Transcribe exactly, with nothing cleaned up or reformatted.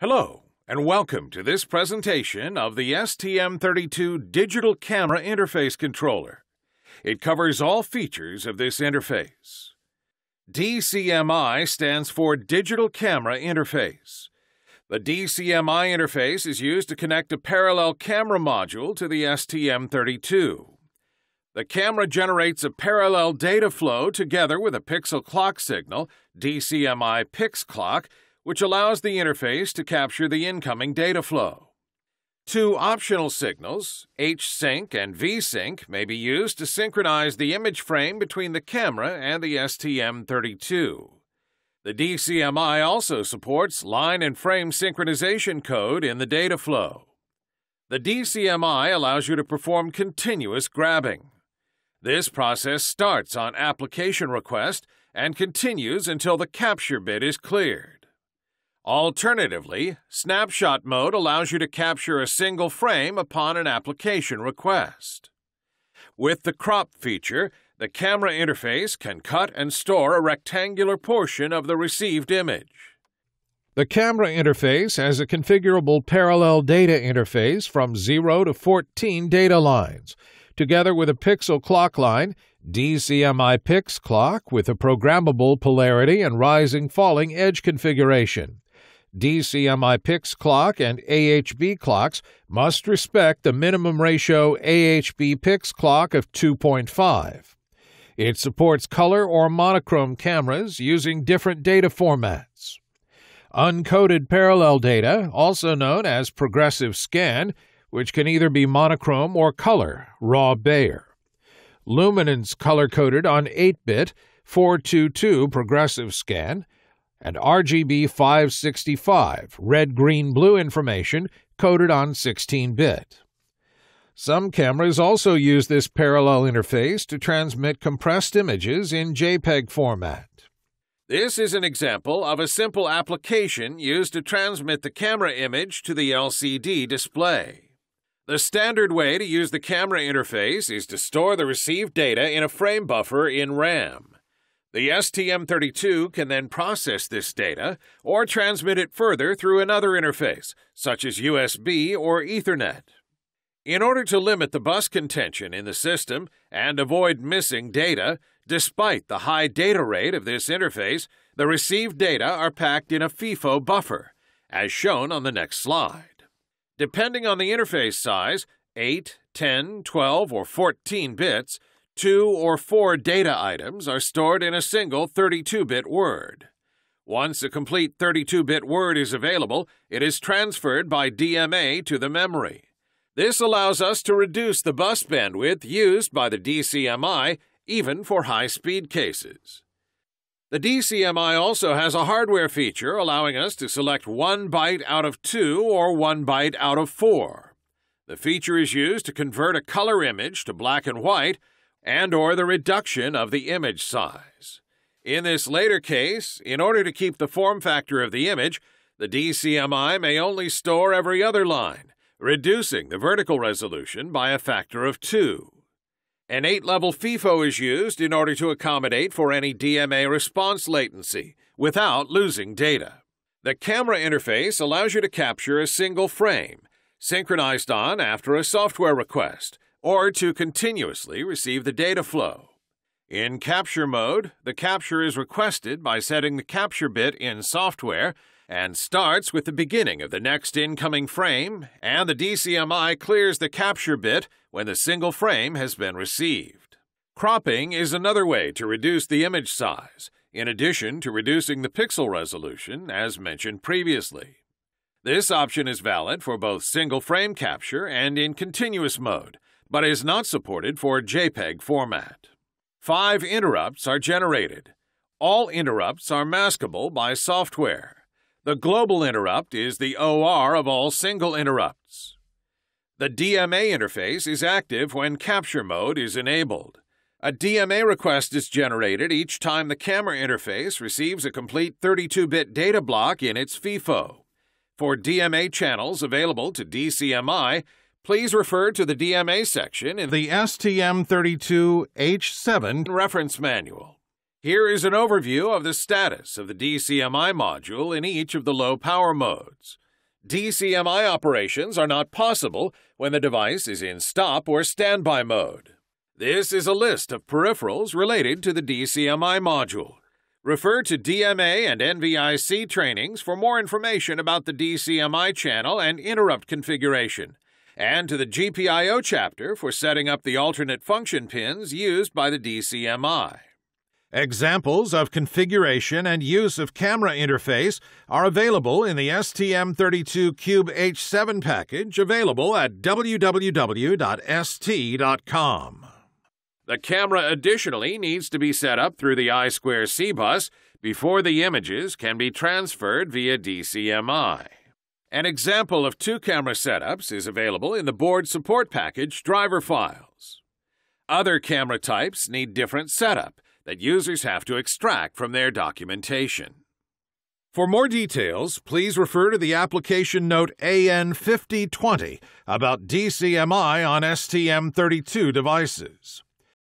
Hello, and welcome to this presentation of the S T M thirty-two Digital Camera Interface Controller. It covers all features of this interface. D C M I stands for Digital Camera Interface. The D C M I interface is used to connect a parallel camera module to the S T M thirty-two. The camera generates a parallel data flow together with a pixel clock signal, D C M I Pix Clock, which allows the interface to capture the incoming data flow. Two optional signals, H sync and V sync, may be used to synchronize the image frame between the camera and the S T M thirty-two. The D C M I also supports line and frame synchronization code in the data flow. The D C M I allows you to perform continuous grabbing. This process starts on application request and continues until the capture bit is cleared. Alternatively, snapshot mode allows you to capture a single frame upon an application request. With the crop feature, the camera interface can cut and store a rectangular portion of the received image. The camera interface has a configurable parallel data interface from zero to fourteen data lines, together with a pixel clock line, D C M I Pix Clock with a programmable polarity and rising-falling edge configuration. D C M I Pix Clock and A H B clocks must respect the minimum ratio A H B Pix Clock of two point five. It supports color or monochrome cameras using different data formats. Uncoded parallel data, also known as progressive scan, which can either be monochrome or color, raw Bayer. Luminance color-coded on eight bit, four two two progressive scan, and R G B five sixty-five, red-green-blue information, coded on sixteen bit. Some cameras also use this parallel interface to transmit compressed images in JPEG format. This is an example of a simple application used to transmit the camera image to the L C D display. The standard way to use the camera interface is to store the received data in a frame buffer in RAM. The S T M thirty-two can then process this data or transmit it further through another interface, such as U S B or Ethernet. In order to limit the bus contention in the system and avoid missing data, despite the high data rate of this interface, the received data are packed in a FIFO buffer, as shown on the next slide. Depending on the interface size, eight, ten, twelve, or fourteen bits, two or four data items are stored in a single thirty-two bit word. Once a complete thirty-two bit word is available, it is transferred by D M A to the memory. This allows us to reduce the bus bandwidth used by the D C M I, even for high-speed cases. The D C M I also has a hardware feature allowing us to select one byte out of two or one byte out of four. The feature is used to convert a color image to black and white and or the reduction of the image size. In this later case, in order to keep the form factor of the image, the D C M I may only store every other line, reducing the vertical resolution by a factor of two. An eight level FIFO is used in order to accommodate for any D M A response latency without losing data. The camera interface allows you to capture a single frame, synchronized on after a software request, or to continuously receive the data flow. In capture mode, the capture is requested by setting the capture bit in software and starts with the beginning of the next incoming frame, and the D C M I clears the capture bit when the single frame has been received. Cropping is another way to reduce the image size, in addition to reducing the pixel resolution, as mentioned previously. This option is valid for both single frame capture and in continuous mode, but is not supported for JPEG format. Five interrupts are generated. All interrupts are maskable by software. The global interrupt is the O R of all single interrupts. The D M A interface is active when capture mode is enabled. A D M A request is generated each time the camera interface receives a complete thirty-two bit data block in its FIFO. For D M A channels available to D C M I, please refer to the D M A section in the S T M thirty-two H seven reference manual. Here is an overview of the status of the D C M I module in each of the low power modes. D C M I operations are not possible when the device is in stop or standby mode. This is a list of peripherals related to the D C M I module. Refer to D M A and N V I C trainings for more information about the D C M I channel and interrupt configuration, and to the G P I O chapter for setting up the alternate function pins used by the D C M I. Examples of configuration and use of camera interface are available in the S T M thirty-two Cube H seven package available at w w w dot s t dot com. The camera additionally needs to be set up through the I two C bus before the images can be transferred via D C M I. An example of two camera setups is available in the board support package driver files. Other camera types need different setup that users have to extract from their documentation. For more details, please refer to the application note A N fifty twenty about D C M I on S T M thirty-two devices.